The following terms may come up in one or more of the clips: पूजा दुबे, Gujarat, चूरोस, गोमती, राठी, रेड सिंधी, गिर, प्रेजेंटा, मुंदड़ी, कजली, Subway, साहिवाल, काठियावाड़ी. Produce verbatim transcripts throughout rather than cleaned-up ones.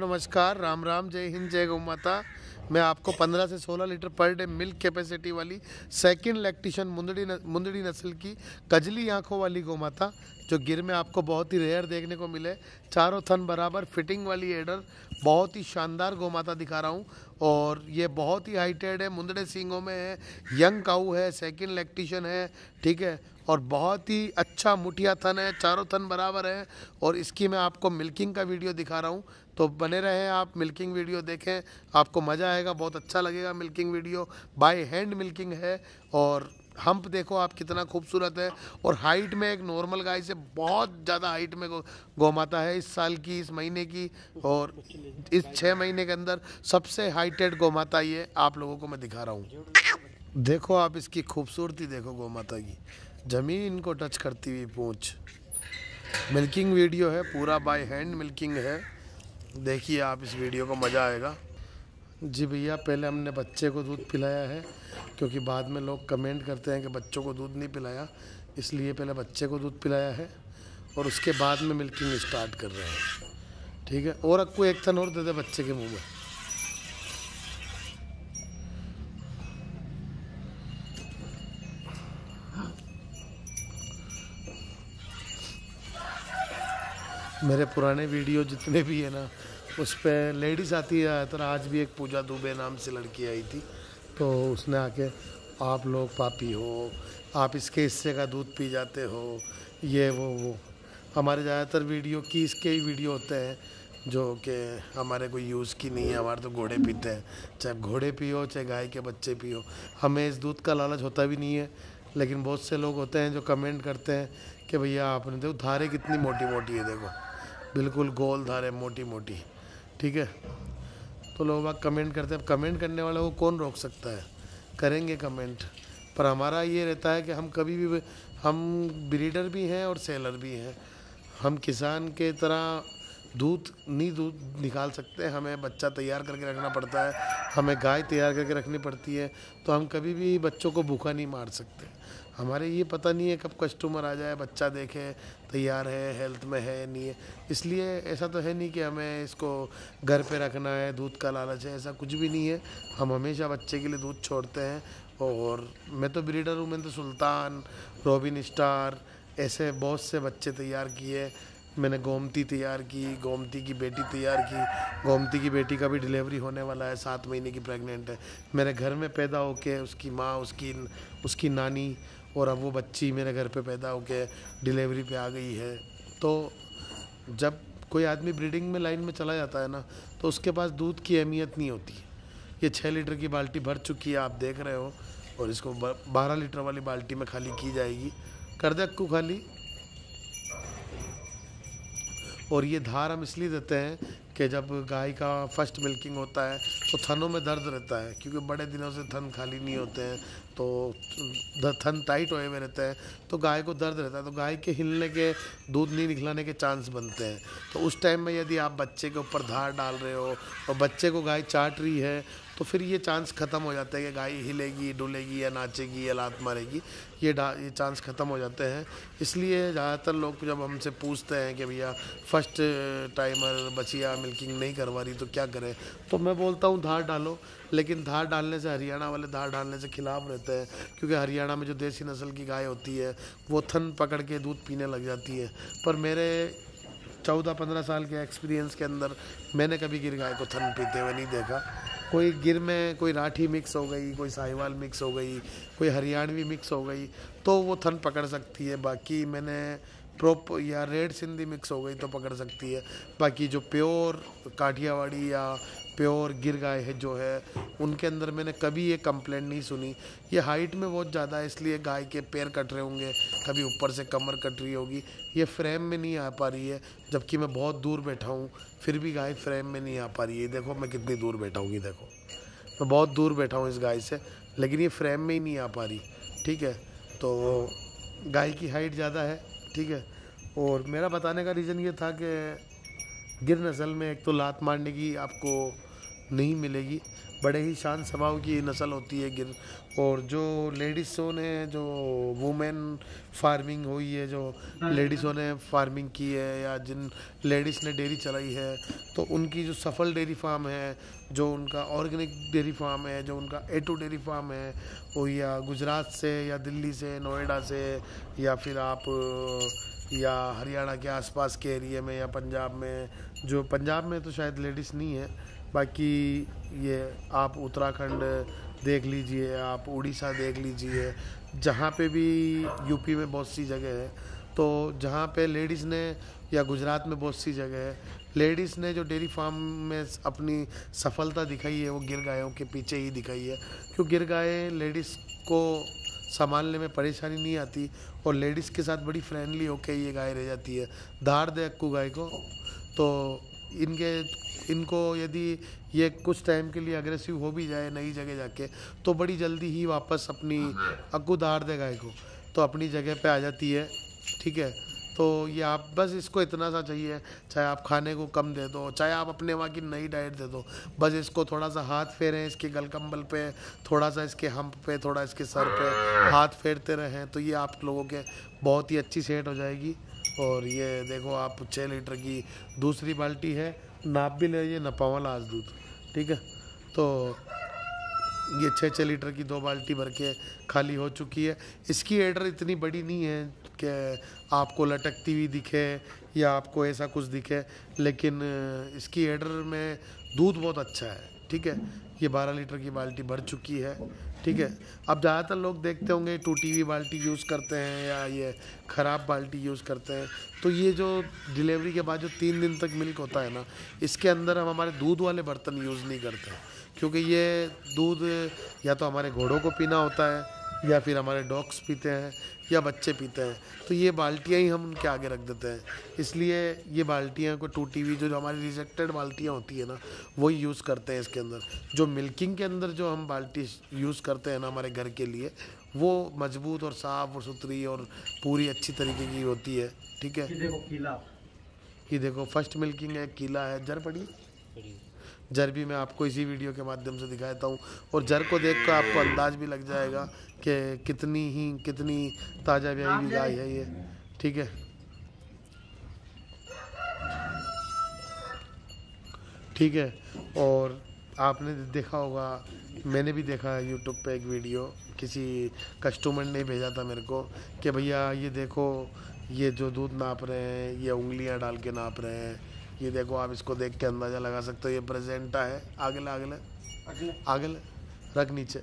को नमस्कार, राम राम, जय हिंद, जय गौ माता। मैं आपको पंद्रह से सोलह litre per day milk capacity वाली सेकंड लैक्टेशन मुंदड़ी न, मुंदड़ी नस्ल की कजली आँखों वाली गौ माता, जो गिर में आपको बहुत ही रेयर देखने को मिले, चारों थन बराबर फिटिंग वाली एडर, बहुत ही शानदार गौ माता दिखा रहा हूँ। और ये बहुत ही हाइटेड है, मुंदड़े सींगों में है, यंग काऊ है, सेकंड लैक्टेशन है, ठीक है, और बहुत ही अच्छा मुठिया थन है, चारों थन बराबर है। और इसकी मैं आपको मिल्किंग का वीडियो दिखा रहा हूँ, तो बने रहें, आप मिल्किंग वीडियो देखें, आपको मज़ा आएगा, बहुत अच्छा लगेगा। Milking video by hand milking है। और हम्प देखो आप कितना खूबसूरत है, और हाइट में एक नॉर्मल गाय से बहुत ज़्यादा हाइट में गौ, गौ माता है, इस साल की, इस महीने की और इस छः महीने के अंदर सबसे हाइटेड गौ माता ये आप लोगों को मैं दिखा रहा हूँ। देखो आप इसकी खूबसूरती देखो गौ माता की, ज़मीन को टच करती हुई पूँछ। मिल्किंग वीडियो है, पूरा बाय हैंड मिल्किंग है, देखिए आप इस वीडियो को, मज़ा आएगा। जी भैया, पहले हमने बच्चे को दूध पिलाया है, क्योंकि बाद में लोग कमेंट करते हैं कि बच्चों को दूध नहीं पिलाया, इसलिए पहले बच्चे को दूध पिलाया है और उसके बाद में मिल्किंग स्टार्ट कर रहे हैं, ठीक है। और अक्कू एक थन और दे दे बच्चे के मुंह में, मेरे पुराने वीडियो जितने भी है ना उस पर लेडीज़ आती है ज़्यादातर। आज भी एक पूजा दुबे नाम से लड़की आई थी, तो उसने आके आप लोग पापी हो, आप इसके हिस्से का दूध पी जाते हो, ये वो वो हमारे ज़्यादातर वीडियो की इसके ही वीडियो होते हैं, जो कि हमारे कोई यूज़ की नहीं है। हमारे तो घोड़े पीते हैं, चाहे घोड़े पियो चाहे गाय के बच्चे पियो, हमें इस दूध का लालच होता भी नहीं है। लेकिन बहुत से लोग होते हैं जो कमेंट करते हैं कि भैया आपने देखो धारे कितनी मोटी मोटी है, देखो बिल्कुल गोल धारे, मोटी मोटी, ठीक है। तो लोग बाग कमेंट करते हैं, अब कमेंट करने वाले को कौन रोक सकता है, करेंगे कमेंट। पर हमारा ये रहता है कि हम कभी भी, हम ब्रीडर भी हैं और सेलर भी हैं, हम किसान के तरह दूध नहीं दूध निकाल सकते, हमें बच्चा तैयार करके रखना पड़ता है, हमें गाय तैयार करके रखनी पड़ती है, तो हम कभी भी बच्चों को भूखा नहीं मार सकते। हमारे ये पता नहीं है कब कस्टमर आ जाए, बच्चा देखे तैयार है, हेल्थ में है नहीं है, इसलिए ऐसा तो है नहीं कि हमें इसको घर पे रखना है, दूध का लालच है, ऐसा कुछ भी नहीं है। हम हमेशा बच्चे के लिए दूध छोड़ते हैं। और मैं तो ब्रीडर हूँ, मैंने तो सुल्तान, रॉबिन स्टार, ऐसे बहुत से बच्चे तैयार किए, मैंने गोमती तैयार की, गोमती की बेटी तैयार की, गोमती की बेटी का भी डिलीवरी होने वाला है, सात महीने की प्रेग्नेंट है, मेरे घर में पैदा होके, उसकी माँ, उसकी उसकी नानी, और अब वो बच्ची मेरे घर पे पैदा होके डिलीवरी पे आ गई है। तो जब कोई आदमी ब्रीडिंग में लाइन में चला जाता है ना, तो उसके पास दूध की अहमियत नहीं होती। ये छः लीटर की बाल्टी भर चुकी है, आप देख रहे हो, और इसको बारह लीटर वाली बाल्टी में खाली की जाएगी। कर दे अक्कू खाली। और ये धार हम इसलिए देते हैं कि जब गाय का फर्स्ट मिल्किंग होता है तो थनों में दर्द रहता है, क्योंकि बड़े दिनों से थन खाली नहीं होते हैं, तो थन टाइट होए हुए रहते हैं, तो गाय को दर्द रहता है, तो गाय के हिलने के, दूध नहीं निकलाने के चांस बनते हैं। तो उस टाइम में यदि आप बच्चे के ऊपर धार डाल रहे हो और बच्चे को गाय चाट रही है, तो फिर ये चांस ख़त्म हो जाता है कि गाय हिलेगी, डुलेगी या नाचेगी या लात मारेगी, ये डा ये चांस ख़त्म हो जाते हैं। इसलिए ज़्यादातर लोग जब हमसे पूछते हैं कि भैया फर्स्ट टाइमर बछिया मिल्किंग नहीं करवा रही तो क्या करें, तो मैं बोलता हूँ धार डालो। लेकिन धार डालने से, हरियाणा वाले धार डालने से खिलाफ रहते हैं, क्योंकि हरियाणा में जो देसी नस्ल की गाय होती है वो थन पकड़ के दूध पीने लग जाती है। पर मेरे चौदह पंद्रह साल के एक्सपीरियंस के अंदर मैंने कभी गिर गाय को थन पीते हुए नहीं देखा। कोई गिर में कोई राठी मिक्स हो गई, कोई साहिवाल मिक्स हो गई, कोई हरियाणवी मिक्स हो गई तो वो थन पकड़ सकती है, बाकी मैंने प्रोप या रेड सिंधी मिक्स हो गई तो पकड़ सकती है। बाकी जो प्योर काठियावाड़ी या प्योर गिर गाय है जो है, उनके अंदर मैंने कभी ये कंप्लेंट नहीं सुनी। ये हाइट में बहुत ज़्यादा है, इसलिए गाय के पैर कट रहे होंगे, कभी ऊपर से कमर कट रही होगी, ये फ्रेम में नहीं आ पा रही है, जबकि मैं बहुत दूर बैठा हूँ फिर भी गाय फ्रेम में नहीं आ पा रही है। देखो मैं कितनी दूर बैठा हूँ, देखो मैं बहुत दूर बैठा हूँ इस गाय से, लेकिन ये फ्रेम में ही नहीं आ पा रही, ठीक है। तो गाय की हाइट ज़्यादा है, ठीक है। और मेरा बताने का रीज़न ये था कि गिर नस्ल में एक तो लात मारने की आपको नहीं मिलेगी। बड़े ही शांत स्वभाव की नस्ल होती है गिर। और जो लेडीज़ों ने जो वुमेन फार्मिंग हुई है, जो लेडीज़ों ने फार्मिंग की है या जिन लेडीज़ ने डेयरी चलाई है, तो उनकी जो सफल डेयरी फार्म है, जो उनका ऑर्गेनिक डेयरी फार्म है, जो उनका ए टू डेयरी फार्म है, वो या गुजरात से या दिल्ली से, नोएडा से, या फिर आप या हरियाणा के आसपास के एरिए में या पंजाब में, जो पंजाब में तो शायद लेडीज़ नहीं है, बाकी ये आप उत्तराखंड देख लीजिए, आप उड़ीसा देख लीजिए, जहाँ पे भी यूपी में बहुत सी जगह है, तो जहाँ पे लेडीज़ ने, या गुजरात में बहुत सी जगह है, लेडीज़ ने जो डेयरी फार्म में अपनी सफलता दिखाई है वो गिर गायों के पीछे ही दिखाई है। क्योंकि गिर गायें लेडीज़ को संभालने में परेशानी नहीं आती और लेडीज़ के साथ बड़ी फ्रेंडली होके ये गाय रह जाती है। धार दे अक्कू गाय को, तो इनके इनको यदि ये कुछ टाइम के लिए अग्रेसिव हो भी जाए नई जगह जाके, तो बड़ी जल्दी ही वापस अपनी अक्कू धार दे गाय को तो अपनी जगह पे आ जाती है। ठीक है, तो ये आप बस इसको इतना सा चाहिए, चाहे आप खाने को कम दे दो, चाहे आप अपने वहाँ की नई डाइट दे दो, बस इसको थोड़ा सा हाथ फेरें, इसके गलकंबल पे, थोड़ा सा इसके हम्प पे, थोड़ा इसके सर पे हाथ फेरते रहें, तो ये आप लोगों के बहुत ही अच्छी सेट हो जाएगी। और ये देखो आप छः लीटर की दूसरी बाल्टी है, नाप भी ले लीजिए, नपावल आज दूध। ठीक है, तो ये छः छः लीटर की दो बाल्टी भर के खाली हो चुकी है। इसकी एडर इतनी बड़ी नहीं है कि आपको लटकती हुई दिखे या आपको ऐसा कुछ दिखे, लेकिन इसकी एडर में दूध बहुत अच्छा है। ठीक है, ये बारह लीटर की बाल्टी भर चुकी है। ठीक है, अब ज़्यादातर लोग देखते होंगे टूटी हुई बाल्टी यूज़ करते हैं या ये ख़राब बाल्टी यूज़ करते हैं, तो ये जो डिलीवरी के बाद जो तीन दिन तक मिल्क होता है ना, इसके अंदर हम हमारे दूध वाले बर्तन यूज़ नहीं करते, क्योंकि ये दूध या तो हमारे घोड़ों को पीना होता है या फिर हमारे डॉग्स पीते हैं या बच्चे पीते हैं, तो ये बाल्टियाँ ही हम उनके आगे रख देते हैं। इसलिए ये बाल्टियाँ को टूटी हुई जो, जो हमारी रिजेक्टेड बाल्टियाँ होती है ना, वही यूज़ करते हैं। इसके अंदर जो मिल्किंग के अंदर जो हम बाल्टी यूज़ करते हैं ना हमारे घर के लिए, वो मजबूत और साफ़ और सुथरी और पूरी अच्छी तरीके की होती है। ठीक है, देखो कीला, ये देखो फर्स्ट मिल्किंग है, कीला है, जर पड़ी, जर भी मैं आपको इसी वीडियो के माध्यम से दिखाता हूँ, और जर को देख कर आपको अंदाज भी लग जाएगा कि कितनी ही कितनी ताज़ा ब्याई गाय है ये। ठीक है, ठीक है, और आपने देखा होगा, मैंने भी देखा है यूट्यूब पे एक वीडियो, किसी कस्टमर ने भेजा था मेरे को कि भैया ये देखो, ये जो दूध नाप रहे हैं ये उंगलियां डाल के नाप रहे हैं, ये देखो आप इसको देख के अंदाज़ा लगा सकते हो, ये प्रेजेंटा है, आगले आगले आगले रख नीचे,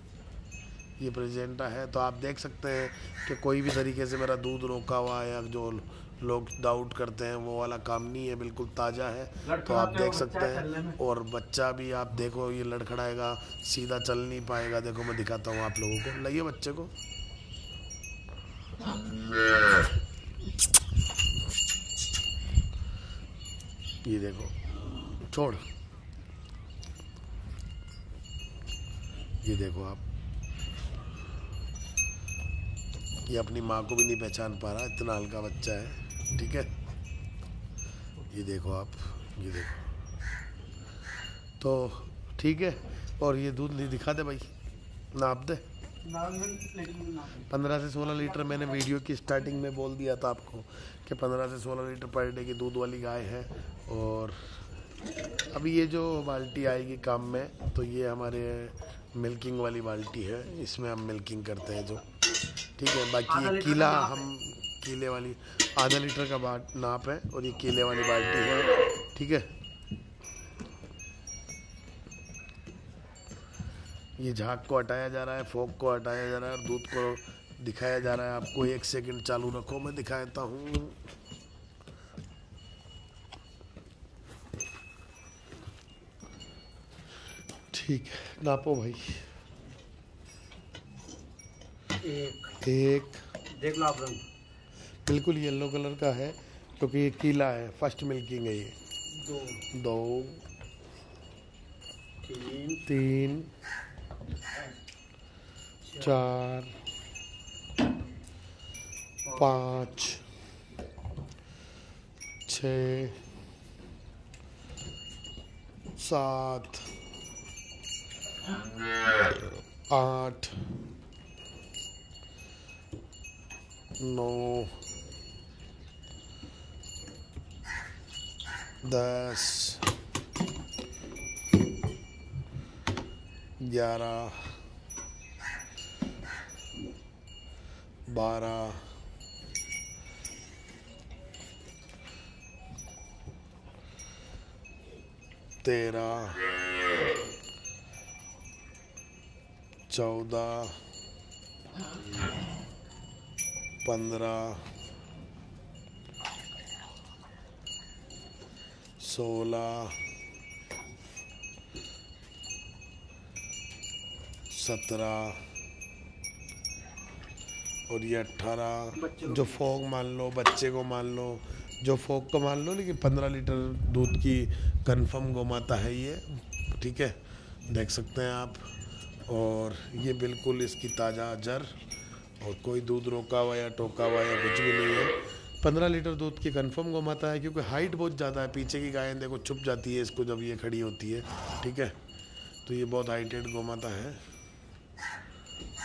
ये प्रेजेंटा है, तो आप देख सकते हैं कि कोई भी तरीके से मेरा दूध रोका हुआ है, जो लोग डाउट करते हैं वो वाला काम नहीं है, बिल्कुल ताज़ा है। तो आप देख सकते हैं, और बच्चा भी आप देखो ये लड़खड़ाएगा, सीधा चल नहीं पाएगा। देखो मैं दिखाता हूँ आप लोगों को, लाइए बच्चे को, ये देखो छोड़, ये देखो आप, ये अपनी माँ को भी नहीं पहचान पा रहा, इतना हल्का बच्चा है। ठीक है, ये देखो आप, ये देखो, तो ठीक है। और ये दूध नहीं दिखा दे भाई, नाप दे, पंद्रह से सोलह लीटर, मैंने वीडियो की स्टार्टिंग में बोल दिया था आपको कि पंद्रह से सोलह लीटर पर डे की दूध वाली गाय है। और अभी ये जो बाल्टी आएगी काम में, तो ये हमारे मिल्किंग वाली बाल्टी है, इसमें हम मिल्किंग करते हैं जो। ठीक है, बाकी ये कीला, हम कीले वाली आधा लीटर का बाट नाप है और ये कीले वाली बाल्टी है। ठीक है, ये झाग को हटाया जा रहा है, फोक को हटाया जा रहा है, और दूध को दिखाया जा रहा है आपको। एक सेकंड चालू रखो, मैं दिखाता हूँ। ठीक है, नापो भाई, एक एक देख लो आप, रंग बिल्कुल येलो कलर का है, क्योंकि ये कीला है, फर्स्ट मिल्किंग है ये। दो दो तीन, तीन चार पाँच छः सात आठ, नौ, दस, ग्यारह, बारह, तेरह, चौदह, पंद्रह, सोलह, सत्रह और ये अट्ठारह। जो फोक मान लो, बच्चे को मान लो, जो फोक को मान लो, लेकिन पंद्रह लीटर दूध की कंफर्म गोमाता है ये, ठीक है, देख सकते हैं आप। और ये बिल्कुल इसकी ताज़ा जर और कोई दूध रोका हुआ या टोका हुआ या कुछ भी नहीं है। पंद्रह लीटर दूध की कंफर्म गोमाता है, क्योंकि हाइट बहुत ज़्यादा है। पीछे की गायें देखो छुप जाती है इसको जब ये खड़ी होती है, ठीक है, तो ये बहुत हाइटेड गोमाता है।